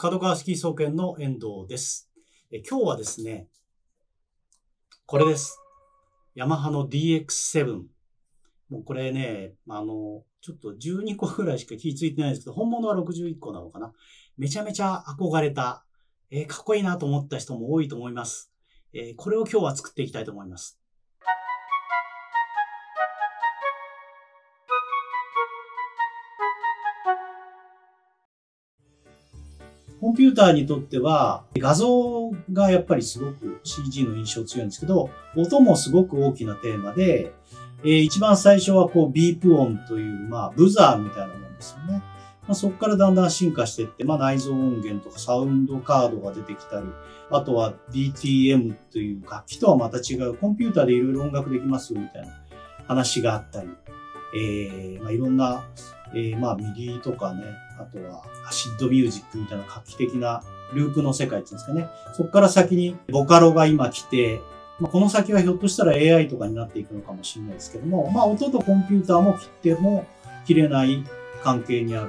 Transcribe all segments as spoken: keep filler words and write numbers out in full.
角川式総研の遠藤です。え今日はですね、これです。ヤマハの ディーエックスセブン。もうこれね、あの、ちょっとじゅうにこぐらいしか気付いてないんですけど、本物はろくじゅういっこなのかな。めちゃめちゃ憧れた、えー、かっこいいなと思った人も多いと思います。えー、これを今日は作っていきたいと思います。コンピューターにとっては画像がやっぱりすごく シージー の印象強いんですけど、音もすごく大きなテーマで、えー、一番最初はこうビープ音という、まあ、ブザーみたいなもんですよね。まあ、そこからだんだん進化していって、まあ、内蔵音源とかサウンドカードが出てきたり、あとは ディーティーエム という楽器とはまた違う、コンピューターでいろいろ音楽できますよみたいな話があったり、えーまあ、いろんな、えー、まあ ミディ とかね、あとはアシッドミュージックみたいな画期的なループの世界っていうんですかね。そこから先にボカロが今来て、まあ、この先はひょっとしたら エーアイ とかになっていくのかもしれないですけども、まあ音とコンピューターも切っても切れない関係にある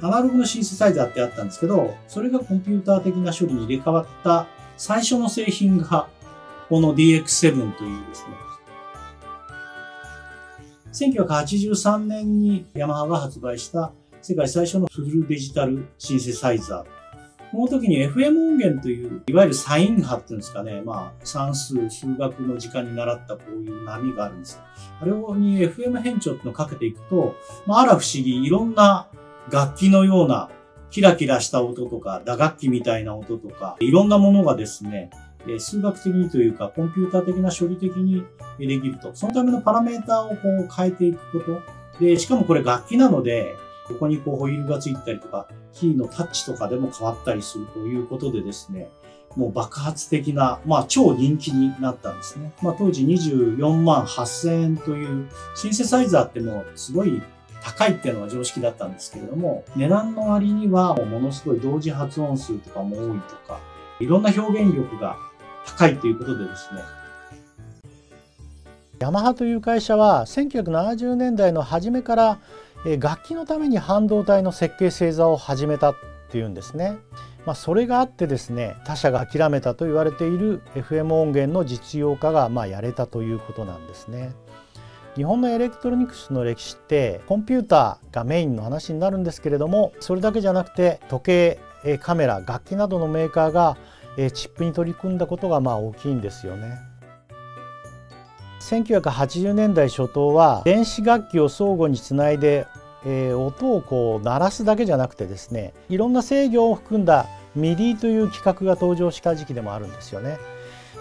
と。アナログのシンセサイザーってあったんですけど、それがコンピューター的な処理に入れ替わった最初の製品がこの ディーエックスセブン というですね、せんきゅうひゃくはちじゅうさんねんにヤマハが発売した世界最初のフルデジタルシンセサイザー。この時に エフエム 音源という、いわゆるサイン波っていうんですかね。まあ、算数、数学の時間に習ったこういう波があるんです。あれに エフエム 変調っていうのをかけていくと、まあ、あら不思議、いろんな楽器のようなキラキラした音とか、打楽器みたいな音とか、いろんなものがですね、数学的にというか、コンピューター的な処理的にできると。そのためのパラメータをこう変えていくこと。で、しかもこれ楽器なので、ここにこうホイールがついたりとか、キーのタッチとかでも変わったりするということでですね、もう爆発的な、まあ超人気になったんですね。まあ当時にじゅうよんまんはっせんえんという、シンセサイザーってもうすごい高いっていうのが常識だったんですけれども、値段の割にはもうものすごい同時発音数とかも多いとか、いろんな表現力が高いということでですね。ヤマハという会社はせんきゅうひゃくななじゅうねんだいの初めから楽器のために半導体の設計製座を始めたっていうんですね。まあ、それがあってですね、他社が諦めたと言われている エフエム 音源の実用化がまあやれたということなんですね。日本のエレクトロニクスの歴史ってコンピューターがメインの話になるんですけれども、それだけじゃなくて時計、カメラ、楽器などのメーカーがチップに取り組んだことがまあ大きいんですよね。せんきゅうひゃくはちじゅうねんだい初頭は電子楽器を相互につないで、えー、音をこう鳴らすだけじゃなくてですね、いろんな制御を含んだ ミディ という規格が登場した時期でもあるんですよね。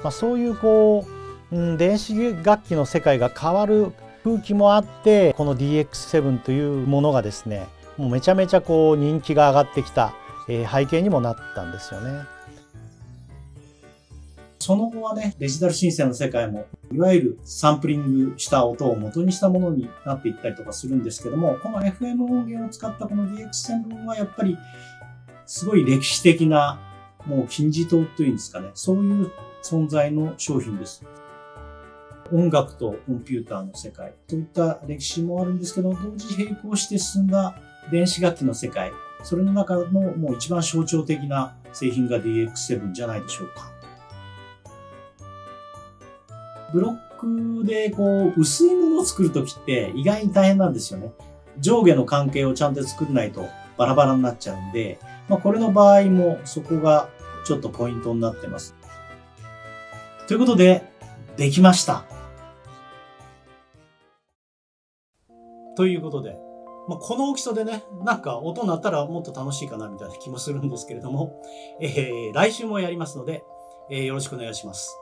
まあ、そういうこう、うん、電子楽器の世界が変わる空気もあって、この ディーエックスセブン というものがですね、もうめちゃめちゃこう人気が上がってきた、えー、背景にもなったんですよね。その後はね、デジタルシンセの世界も、いわゆるサンプリングした音を元にしたものになっていったりとかするんですけども、この エフエム 音源を使ったこの ディーエックスセブン はやっぱり、すごい歴史的な、もう金字塔というんですかね、そういう存在の商品です。音楽とコンピューターの世界といった歴史もあるんですけど、同時並行して進んだ電子楽器の世界、それの中のもう一番象徴的な製品が ディーエックスセブン じゃないでしょうか。ブロックでこう薄いものを作るときって意外に大変なんですよね。上下の関係をちゃんと作らないとバラバラになっちゃうんで、まあ、これの場合もそこがちょっとポイントになってます。ということで、できました。ということで、まあ、この大きさでね、なんか音になったらもっと楽しいかなみたいな気もするんですけれども、えー、来週もやりますので、えー、よろしくお願いします。